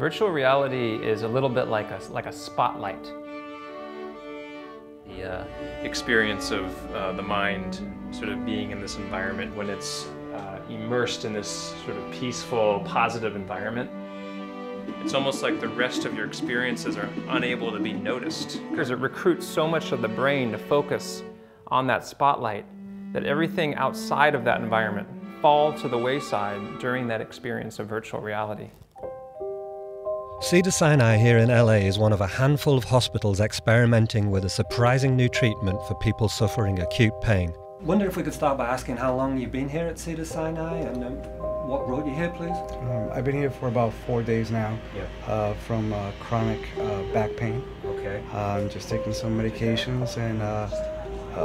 Virtual reality is a little bit like a spotlight. The experience of the mind sort of being in this environment when it's immersed in this sort of peaceful, positive environment. It's almost like the rest of your experiences are unable to be noticed. Because it recruits so much of the brain to focus on that spotlight that everything outside of that environment falls to the wayside during that experience of virtual reality. Cedars-Sinai here in LA is one of a handful of hospitals experimenting with a surprising new treatment for people suffering acute pain. I wonder if we could start by asking how long you've been here at Cedars-Sinai and what brought you here, please? I've been here for about 4 days now. Yeah. From chronic back pain. Okay. Just taking some medications and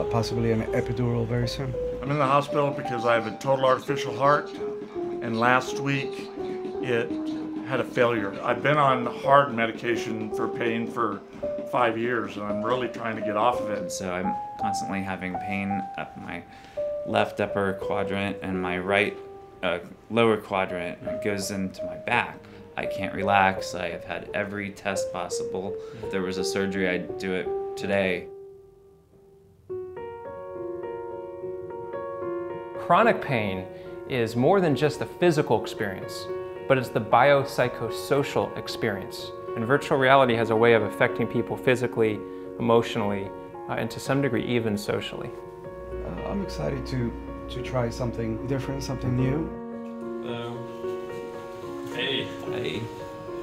possibly an epidural very soon. I'm in the hospital because I have a total artificial heart, and last week it had a failure. I've been on hard medication for pain for 5 years, and I'm really trying to get off of it. So I'm constantly having pain up my left upper quadrant and my right lower quadrant. It goes into my back. I can't relax. I have had every test possible. If there was a surgery, I'd do it today. Chronic pain is more than just the physical experience, but it's the biopsychosocial experience. And virtual reality has a way of affecting people physically, emotionally, and to some degree even socially. I'm excited to try something different, something new. Hey. Hey.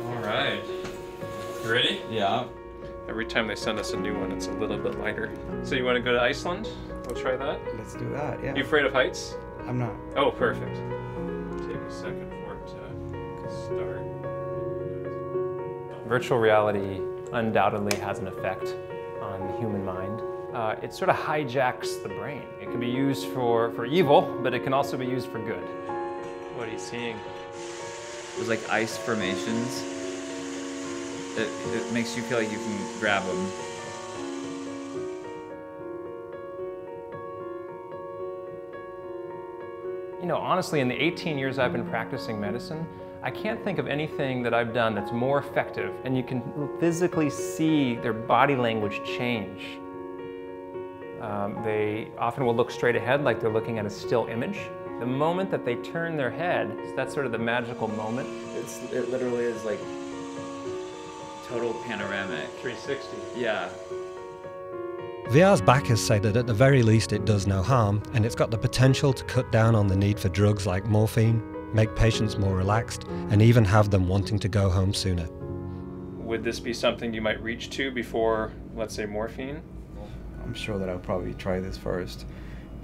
All right. You ready? Yeah. Every time they send us a new one, it's a little bit lighter. So you want to go to Iceland? We'll try that? Let's do that, yeah. You afraid of heights? I'm not. Oh, perfect. Take a second for it to start. Virtual reality undoubtedly has an effect on the human mind. It sort of hijacks the brain. It can be used for evil, but it can also be used for good. What are you seeing? There's like ice formations. It makes you feel like you can grab them. You know, honestly, in the 18 years I've been practicing medicine, I can't think of anything that I've done that's more effective, and you can physically see their body language change. They often will look straight ahead like they're looking at a still image. The moment that they turn their head, that's sort of the magical moment. It literally is like total panoramic. 360. Yeah. VR's backers say that at the very least it does no harm, and it's got the potential to cut down on the need for drugs like morphine, make patients more relaxed, and even have them wanting to go home sooner. Would this be something you might reach to before, let's say, morphine? I'm sure that I'll probably try this first,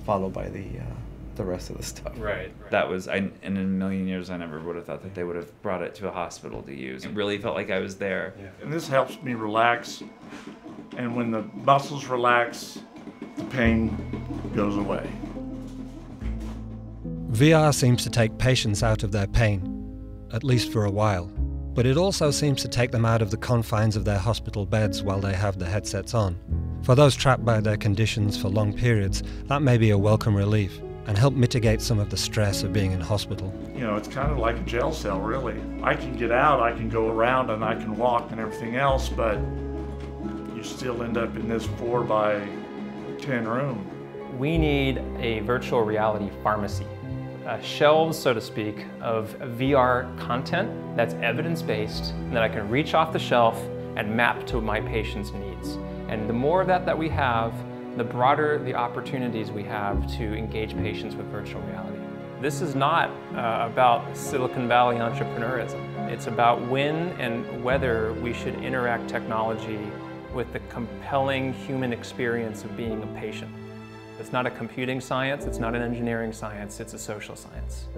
followed by the rest of the stuff. Right. That was, in a million years I never would have thought that they would have brought it to a hospital to use. It really felt like I was there. Yeah. And this helps me relax, and when the muscles relax, the pain goes away. VR seems to take patients out of their pain, at least for a while, but it also seems to take them out of the confines of their hospital beds while they have the headsets on. For those trapped by their conditions for long periods, that may be a welcome relief, and help mitigate some of the stress of being in hospital. You know, it's kind of like a jail cell, really. I can get out, I can go around, and I can walk and everything else, but you still end up in this 4x10 room. We need a virtual reality pharmacy, shelves, so to speak, of VR content that's evidence-based, and that I can reach off the shelf and map to my patient's needs. And the more of that we have, the broader the opportunities we have to engage patients with virtual reality. This is not about Silicon Valley entrepreneurism. It's about when and whether we should interact technology with the compelling human experience of being a patient. It's not a computing science, it's not an engineering science, it's a social science.